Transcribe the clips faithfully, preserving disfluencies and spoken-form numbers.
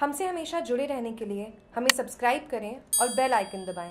हमसे हमेशा जुड़े रहने के लिए हमें सब्सक्राइब करें और बेल आइकन दबाएं।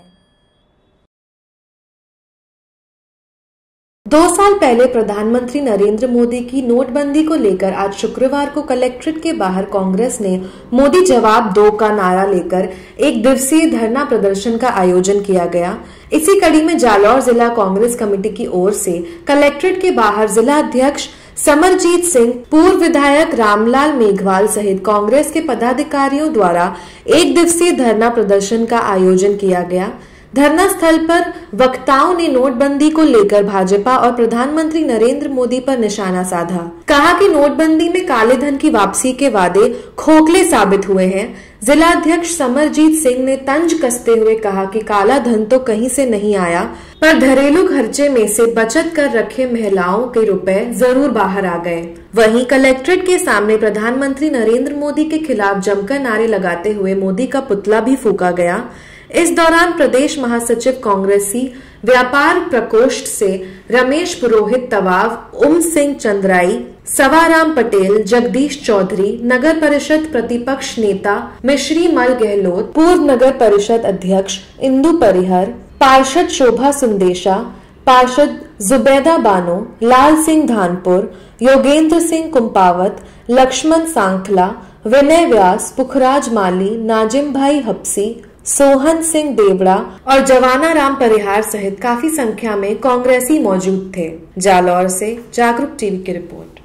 दो साल पहले प्रधानमंत्री नरेंद्र मोदी की नोटबंदी को लेकर आज शुक्रवार को कलेक्ट्रेट के बाहर कांग्रेस ने मोदी जवाब दो का नारा लेकर एक दिवसीय धरना प्रदर्शन का आयोजन किया गया। इसी कड़ी में जालोर जिला कांग्रेस कमेटी की ओर से कलेक्ट्रेट के बाहर जिला अध्यक्ष समरजीत सिंह, पूर्व विधायक रामलाल मेघवाल सहित कांग्रेस के पदाधिकारियों द्वारा एक दिवसीय धरना प्रदर्शन का आयोजन किया गया। धरना स्थल पर वक्ताओं ने नोटबंदी को लेकर भाजपा और प्रधानमंत्री नरेंद्र मोदी पर निशाना साधा। कहा कि नोटबंदी में काले धन की वापसी के वादे खोखले साबित हुए हैं। जिला अध्यक्ष समरजीत सिंह ने तंज कसते हुए कहा कि काला धन तो कहीं से नहीं आया, पर घरेलू खर्चे में से बचत कर रखे महिलाओं के रुपए जरूर बाहर आ गए। वहीं कलेक्ट्रेट के सामने प्रधानमंत्री नरेंद्र मोदी के खिलाफ जमकर नारे लगाते हुए मोदी का पुतला भी फूंका गया। इस दौरान प्रदेश महासचिव कांग्रेसी व्यापार प्रकोष्ठ से रमेश पुरोहित तवाव, उमसिंह चंद्राई, सवाराम पटेल, जगदीश चौधरी, नगर परिषद प्रतिपक्ष नेता मिश्रीमल गहलोत, पूर्व नगर परिषद अध्यक्ष इंदू परिहार, पार्षद शोभा सुंदेशा, पार्षद जुबेदा बानो, लाल सिंह धानपुर, योगेंद्र सिंह कुंपावत, लक्ष्मण सांखला, विनय व्यास, पुखराज माली, नाजिम भाई हप्सी, सोहन सिंह देवड़ा और जवाना राम परिहार सहित काफी संख्या में कांग्रेसी मौजूद थे। जालोर से जागरूक टीवी की रिपोर्ट।